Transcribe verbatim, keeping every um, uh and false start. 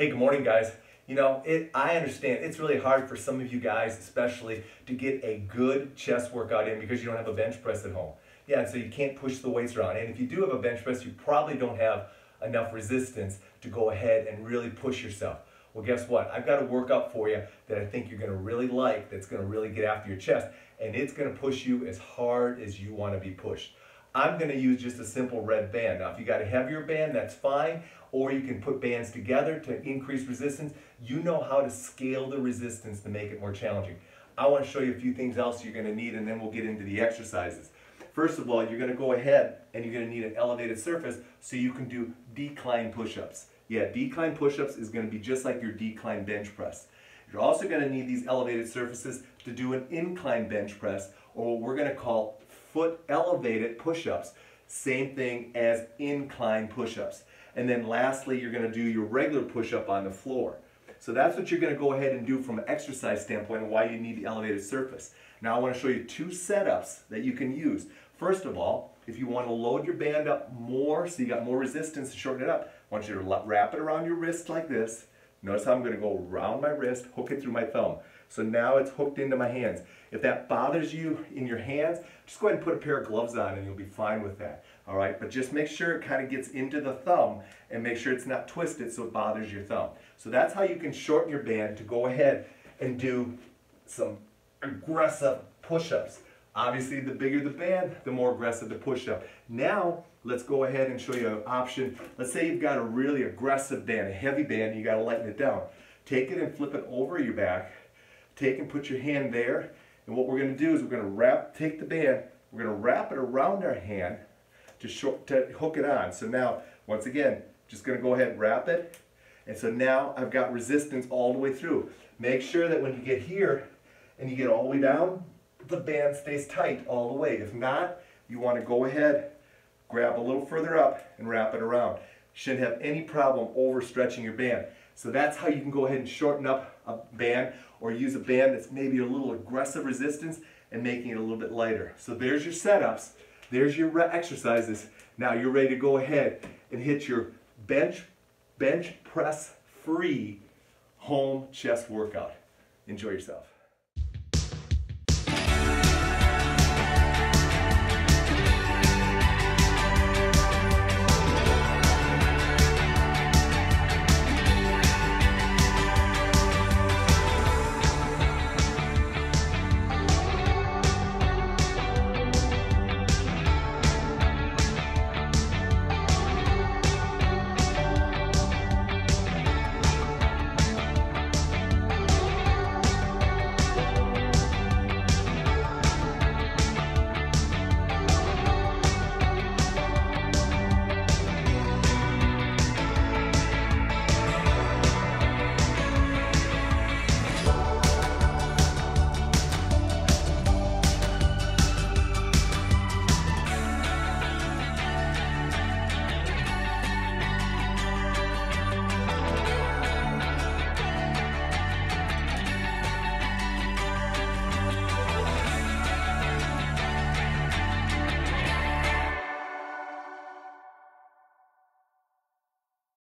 Hey, good morning, guys. You know, it, I understand it's really hard for some of you guys especially to get a good chest workout in because you don't have a bench press at home. Yeah, so you can't push the weights around. And if you do have a bench press, you probably don't have enough resistance to go ahead and really push yourself. Well, guess what? I've got a workout for you that I think you're going to really like, that's going to really get after your chest, and it's going to push you as hard as you want to be pushed. I'm going to use just a simple red band. Now, if you got a heavier band, that's fine, or you can put bands together to increase resistance. You know how to scale the resistance to make it more challenging. I want to show you a few things else you're going to need, and then we'll get into the exercises. First of all, you're going to go ahead and you're going to need an elevated surface so you can do decline push-ups. Yeah, decline push-ups is going to be just like your decline bench press. You're also going to need these elevated surfaces to do an incline bench press, or what we're going to call foot elevated push-ups, same thing as incline push-ups. And then lastly, you're going to do your regular push-up on the floor. So that's what you're going to go ahead and do from an exercise standpoint and why you need the elevated surface. Now I want to show you two setups that you can use. First of all, if you want to load your band up more so you got more resistance to shorten it up, I want you to wrap it around your wrist like this. Notice how I'm going to go around my wrist, hook it through my thumb. So now it's hooked into my hands. If that bothers you in your hands, just go ahead and put a pair of gloves on and you'll be fine with that. All right, but just make sure it kind of gets into the thumb and make sure it's not twisted so it bothers your thumb. So that's how you can shorten your band to go ahead and do some aggressive push-ups. Obviously, the bigger the band, the more aggressive the push-up. Now, let's go ahead and show you an option. Let's say you've got a really aggressive band, a heavy band, and you got to lighten it down. Take it and flip it over your back. Take and put your hand there. And what we're going to do is we're going to wrap, take the band, we're going to wrap it around our hand to, short, to hook it on. So now, once again, just going to go ahead and wrap it. And so now I've got resistance all the way through. Make sure that when you get here and you get all the way down, the band stays tight all the way. If not, you want to go ahead, grab a little further up and wrap it around. You shouldn't have any problem overstretching your band. So that's how you can go ahead and shorten up a band or use a band that's maybe a little aggressive resistance and making it a little bit lighter. So there's your setups, there's your exercises. Now you're ready to go ahead and hit your bench, bench press free home chest workout. Enjoy yourself.